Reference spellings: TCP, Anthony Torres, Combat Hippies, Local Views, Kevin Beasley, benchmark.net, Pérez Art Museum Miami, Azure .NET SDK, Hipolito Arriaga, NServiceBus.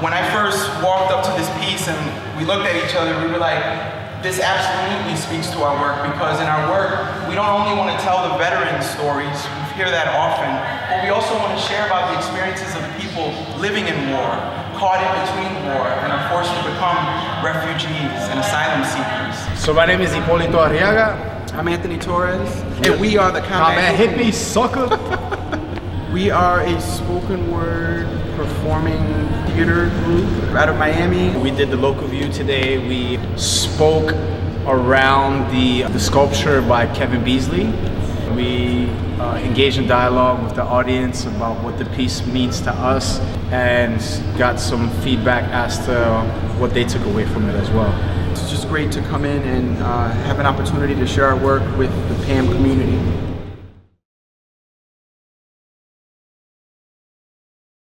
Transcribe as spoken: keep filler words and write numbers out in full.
When I first walked up to this piece and we looked at each other, we were like, this absolutely speaks to our work, because in our work, we don't only want to tell the veteran stories, we hear that often, but we also want to share about the experiences of the people living in war, caught in between war, and are forced to become refugees and asylum seekers. So my name is Hipolito Arriaga. I'm Anthony Torres. And we are the Combat Hippie Sucker. We are a spoken word performing theater group out of Miami. We did the local view today. We spoke around the, the sculpture by Kevin Beasley. We uh, engaged in dialogue with the audience about what the piece means to us, and got some feedback as to what they took away from it as well. It's just great to come in and uh, have an opportunity to share our work with the P A M community.